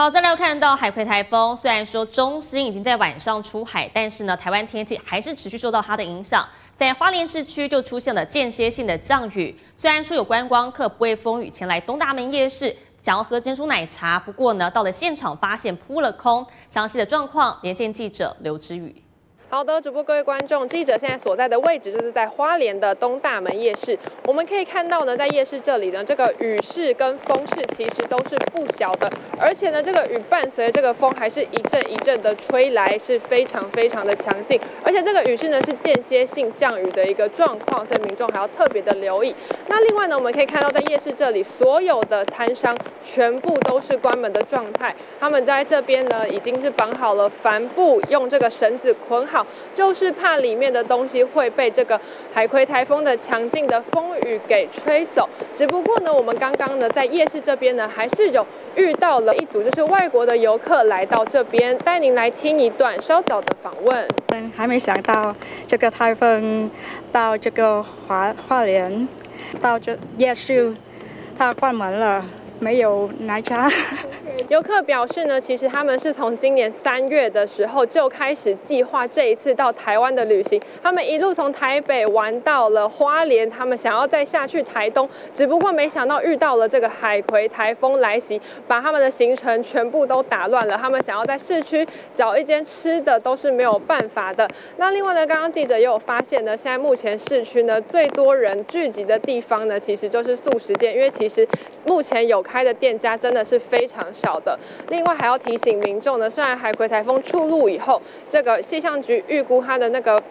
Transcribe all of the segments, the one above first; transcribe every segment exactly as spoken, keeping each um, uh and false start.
好，再来看到海葵台风，虽然说中心已经在晚上出海，但是呢，台湾天气还是持续受到它的影响。 在花莲市区就出现了间歇性的降雨，虽然说有观光客不畏风雨前来东大门夜市，想要喝珍珠奶茶，不过呢，到了现场发现扑了空。详细的状况，连线记者刘之宇。 好的，主播各位观众，记者现在所在的位置就是在花莲的东大门夜市。我们可以看到呢，在夜市这里呢，这个雨势跟风势其实都是不小的，而且呢，这个雨伴随这个风还是一阵一阵的吹来，是非常非常的强劲。而且这个雨势呢是间歇性降雨的一个状况，所以民众还要特别的留意。那另外呢，我们可以看到在夜市这里，所有的摊商全部都是关门的状态，他们在这边呢已经是绑好了帆布，用这个绳子捆好。 就是怕里面的东西会被这个海葵台风的强劲的风雨给吹走。只不过呢，我们刚刚呢在夜市这边呢，还是有遇到了一组就是外国的游客来到这边，带您来听一段稍早的访问。嗯，还没想到这个台风到这个花花莲，到这夜市，它关门了，没有奶茶。 游客表示呢，其实他们是从今年三月的时候就开始计划这一次到台湾的旅行。他们一路从台北玩到了花莲，他们想要再下去台东，只不过没想到遇到了这个海葵台风来袭，把他们的行程全部都打乱了。他们想要在市区找一间吃的都是没有办法的。那另外呢，刚刚记者也有发现呢，现在目前市区呢最多人聚集的地方呢，其实就是素食店，因为其实目前有开的店家真的是非常少。 好的，另外还要提醒民众呢，虽然海葵台风出炉以后，这个气象局预估它的那个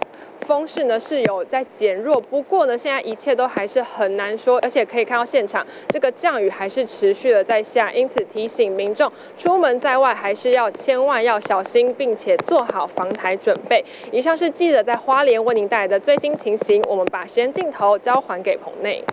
风势呢是有在减弱，不过呢，现在一切都还是很难说，而且可以看到现场这个降雨还是持续的在下，因此提醒民众出门在外还是要千万要小心，并且做好防台准备。以上是记者在花莲为您带来的最新情形，我们把时间镜头交还给棚内。